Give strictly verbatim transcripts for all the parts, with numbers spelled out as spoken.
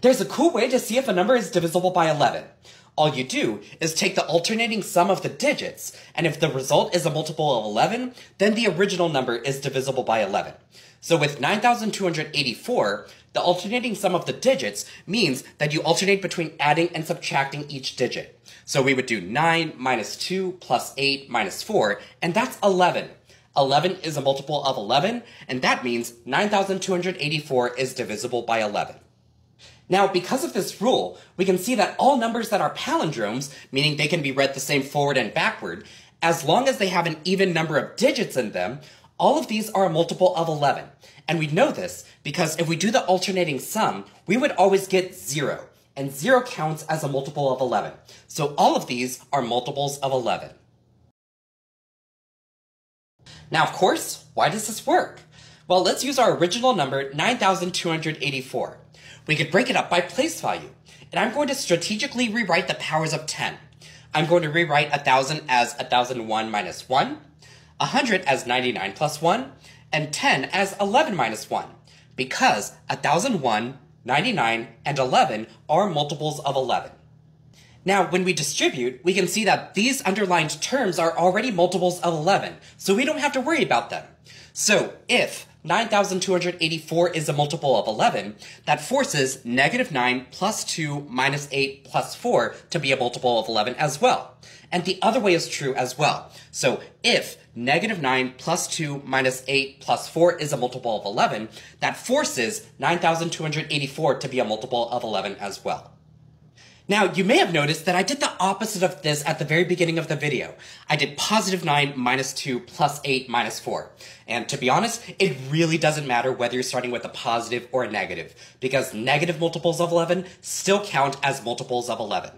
There's a cool way to see if a number is divisible by eleven. All you do is take the alternating sum of the digits, and if the result is a multiple of eleven, then the original number is divisible by eleven. So with nine thousand two hundred eighty-four, the alternating sum of the digits means that you alternate between adding and subtracting each digit. So we would do nine minus two plus eight minus four, and that's eleven. eleven is a multiple of eleven, and that means nine thousand two hundred eighty-four is divisible by eleven. Now, because of this rule, we can see that all numbers that are palindromes, meaning they can be read the same forward and backward, as long as they have an even number of digits in them, all of these are a multiple of eleven. And we know this because if we do the alternating sum, we would always get zero, and zero counts as a multiple of eleven. So all of these are multiples of eleven. Now, of course, why does this work? Well, let's use our original number, nine thousand two hundred eighty-four. We could break it up by place value, and I'm going to strategically rewrite the powers of ten. I'm going to rewrite one thousand as one thousand one minus one, one hundred as ninety-nine plus one, and ten as eleven minus one, because one thousand one, ninety-nine, and eleven are multiples of eleven. Now, when we distribute, we can see that these underlined terms are already multiples of eleven, so we don't have to worry about them. So if nine thousand two hundred eighty-four is a multiple of eleven, that forces negative nine plus two minus eight plus four to be a multiple of eleven as well. And the other way is true as well. So if negative nine plus two minus eight plus four is a multiple of eleven, that forces nine thousand two hundred eighty-four to be a multiple of eleven as well. Now, you may have noticed that I did the opposite of this at the very beginning of the video. I did positive nine minus two plus eight minus four. And to be honest, it really doesn't matter whether you're starting with a positive or a negative, because negative multiples of eleven still count as multiples of eleven.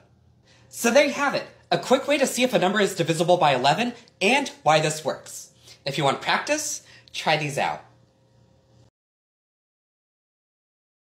So there you have it, a quick way to see if a number is divisible by eleven and why this works. If you want practice, try these out.